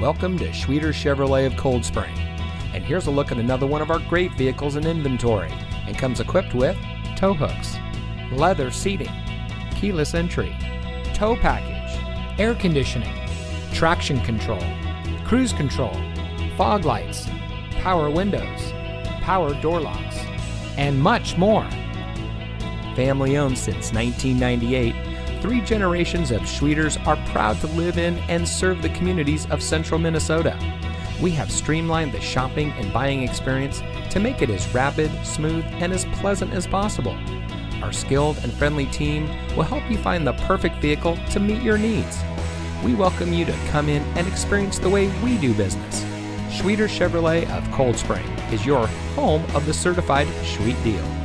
Welcome to Schwieters Chevrolet of Cold Spring. And here's a look at another one of our great vehicles in inventory, and comes equipped with tow hooks, leather seating, keyless entry, tow package, air conditioning, traction control, cruise control, fog lights, power windows, power door locks, and much more. Family owned since 1998, three generations of Schwieters are proud to live in and serve the communities of central Minnesota. We have streamlined the shopping and buying experience to make it as rapid, smooth, and as pleasant as possible. Our skilled and friendly team will help you find the perfect vehicle to meet your needs. We welcome you to come in and experience the way we do business. Schwieters Chevrolet of Cold Spring is your home of the certified Schwiet deal.